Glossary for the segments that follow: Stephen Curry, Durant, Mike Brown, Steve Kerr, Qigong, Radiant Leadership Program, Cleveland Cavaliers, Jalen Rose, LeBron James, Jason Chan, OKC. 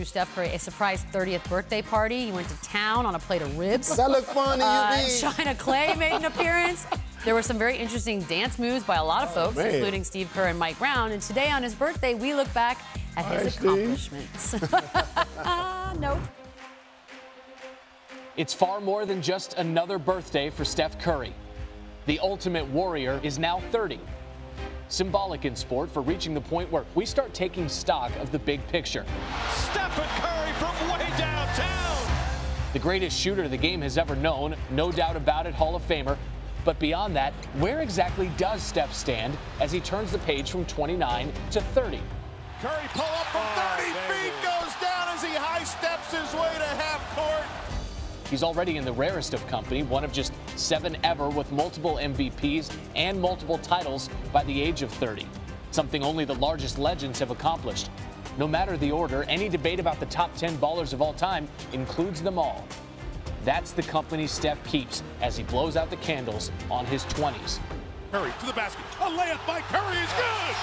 threw Steph Curry a surprise 30th birthday party. He went to town on a plate of ribs. That looked fun. China Clay made an appearance. There were some very interesting dance moves by a lot of folks, including Steve Kerr and Mike Brown. And today on his birthday, we look back at his accomplishments. Nope. It's far more than just another birthday for Steph Curry. The ultimate warrior is now 30. Symbolic in sport for reaching the point where we start taking stock of the big picture. Stephen Curry from way downtown. The greatest shooter the game has ever known, no doubt about it, Hall of Famer. But beyond that, where exactly does Steph stand as he turns the page from 29 to 30? Curry pull up from 30 feet, goes down as he high steps his way to half court. He's already in the rarest of company, one of just 7 ever with multiple MVPs and multiple titles by the age of 30, something only the largest legends have accomplished. No matter the order, any debate about the top 10 ballers of all time includes them all. That's the company Steph keeps as he blows out the candles on his 20s. Curry to the basket. A layup by Curry is good!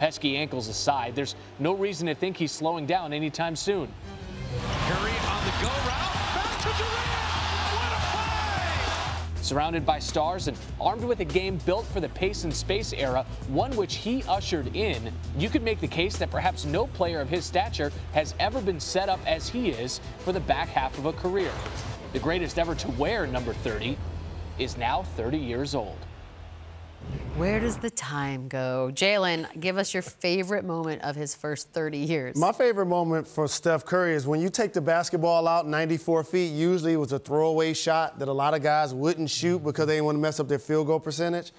Pesky ankles aside, there's no reason to think he's slowing down anytime soon. Curry on the go route. Back to Durant. What a play! Surrounded by stars and armed with a game built for the pace and space era, one which he ushered in, you could make the case that perhaps no player of his stature has ever been set up as he is for the back half of a career. The greatest ever to wear number 30 is now 30 years old. Where does the time go? Jalen, give us your favorite moment of his first 30 years. My favorite moment for Steph Curry is when you take the basketball out 94 feet, usually it was a throwaway shot that a lot of guys wouldn't shoot because they didn't want to mess up their field goal percentage.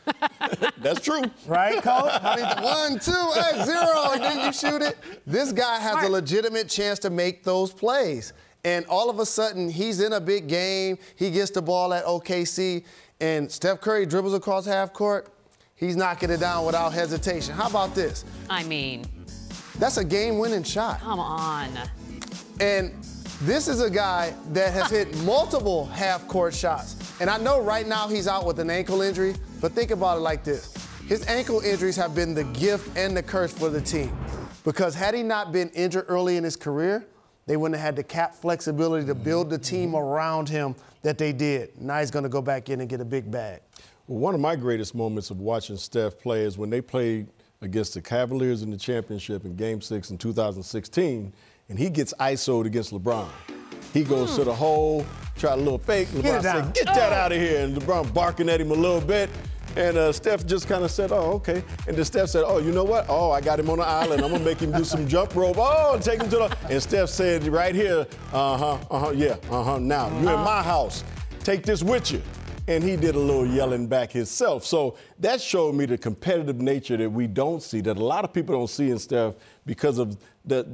That's true. Right, Coach? I mean, 1, 2, 0, and then you shoot it. This guy has a legitimate chance to make those plays. And all of a sudden, he's in a big game. He gets the ball at OKC, and Steph Curry dribbles across half court. He's knocking it down without hesitation. How about this? I mean, that's a game-winning shot. Come on. And this is a guy that has hit multiple half-court shots. And I know right now he's out with an ankle injury, but think about it like this. His ankle injuries have been the gift and the curse for the team, because had he not been injured early in his career, they wouldn't have had the cap flexibility to build the team around him that they did. Now he's going to go back in and get a big bag. Well, one of my greatest moments of watching Steph play is when they played against the Cavaliers in the championship in Game 6 in 2016, and he gets ISO'd against LeBron. He goes to the hole, tried a little fake. LeBron said, "Get that out of here," and LeBron barking at him a little bit. And Steph just kind of said, "Oh, okay." And then Steph said, "Oh, you know what? Oh, I got him on the island. I'm going to make him do some jump rope. Oh, take him to the..." And Steph said right here, now you're in my house. Take this with you. And he did a little yelling back himself. So that showed me the competitive nature that we don't see, that a lot of people don't see in Steph because of the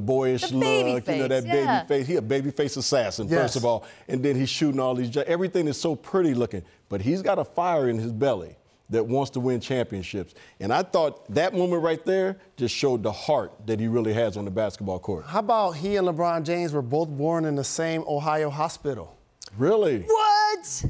boyish look, that baby face. He a baby face assassin, first of all. And then he's shooting all these, everything is so pretty looking. But he's got a fire in his belly that wants to win championships. And I thought that moment right there just showed the heart that he really has on the basketball court. How about he and LeBron James were both born in the same Ohio hospital? Really? What?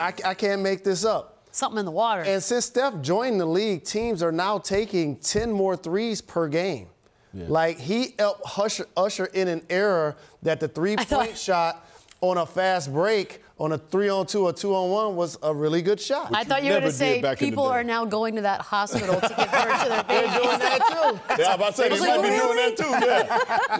I can't make this up. Something in the water. And since Steph joined the league, teams are now taking 10 more threes per game. Yeah. Like, he helped usher in an era that the three-point shot on a fast break on a 3-on-2 or 2-on-1 was a really good shot. I thought you were going to say people are now going to that hospital to give birth to their babies. They're doing that, too. Yeah, I was about to say, they might be doing that, too. Yeah.